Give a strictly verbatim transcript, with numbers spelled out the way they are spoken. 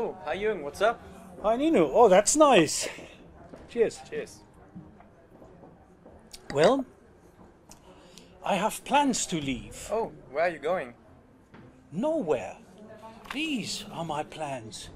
Oh, hi Jürgen, what's up? Hi Nino, oh that's nice. Cheers. Cheers. Well, I have plans to leave. Oh, where are you going? Nowhere. These are my plans.